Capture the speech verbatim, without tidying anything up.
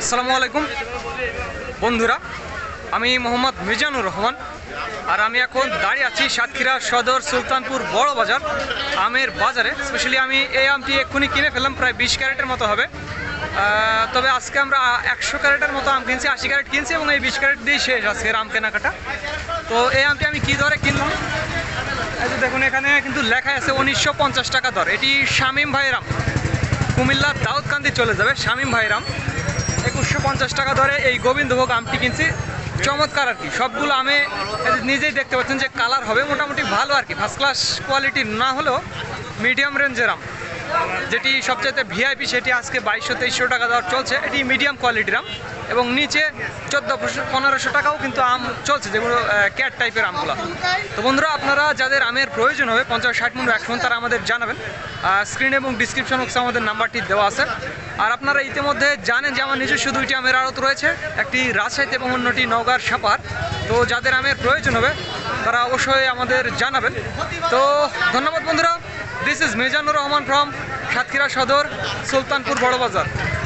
আসসালামু আলাইকুম বন্ধুরা, আমি মোহাম্মদ মিজানুর রহমান, আর আমি এখন দাঁড়িয়ে আছি সাতক্ষীরা সদর সুলতানপুর বড় বাজার আমের বাজারে। স্পেশালি আমি এই আমটি এক্ষুনি কিনে ফেললাম, প্রায় বিশ ক্যারেটের মতো হবে। তবে আজকে আমরা একশো ক্যারেটের মতো আম কিনছি, আশি ক্যারেট কিনছি এবং এই বিশ ক্যারেট দিয়েই শেষ আজকের আম কেনাকাটা। তো এই আমটি আমি কী দরে কিনলাম দেখুন, এখানে কিন্তু লেখা আছে উনিশশো পঞ্চাশ টাকা দর। এটি শামীম ভাইরাম, কুমিল্লা দাউদকান্দি চলে যাবে। শামীম ভাইরাম একুশশো পঞ্চাশ টাকা ধরে এই গোবিন্দভোগ আমটি কিনছি। চমৎকার আর কি, সবগুলো আমি নিজেই দেখতে পাচ্ছেন যে কালার হবে মোটামুটি ভালো আর কি, ফার্স্ট ক্লাস কোয়ালিটি না হলেও মিডিয়াম রেঞ্জের আম। যেটি সবচেয়ে ভিআইপি সেটি আজকে বাইশশো তেইশশো টাকা দর চলছে, এটি মিডিয়াম কোয়ালিটির আম। এবং নিচে চোদ্দো পনেরোশো টাকাও কিন্তু আম চলছে, যেগুলো ক্যাট টাইপের আমগুলো। তো বন্ধুরা, আপনারা যাদের আমের প্রয়োজন হবে পঞ্চাশ ষাট মন একশো তারা আমাদের জানাবেন। স্ক্রিন এবং ডিসক্রিপশন বক্সে আমাদের নাম্বারটি দেওয়া আছে। আর আপনারা ইতিমধ্যে জানেন যে আমার নিজস্ব দুইটি আমের আড়ত রয়েছে, একটি রাজশাহীতে এবং অন্যটি নওগাঁর সাপাহার। তো যাদের আমের প্রয়োজন হবে তারা অবশ্যই আমাদের জানাবেন। তো ধন্যবাদ বন্ধুরা, this is Mizanur Rahman from Satkhira Sadar Sultanpur বড় বাজার।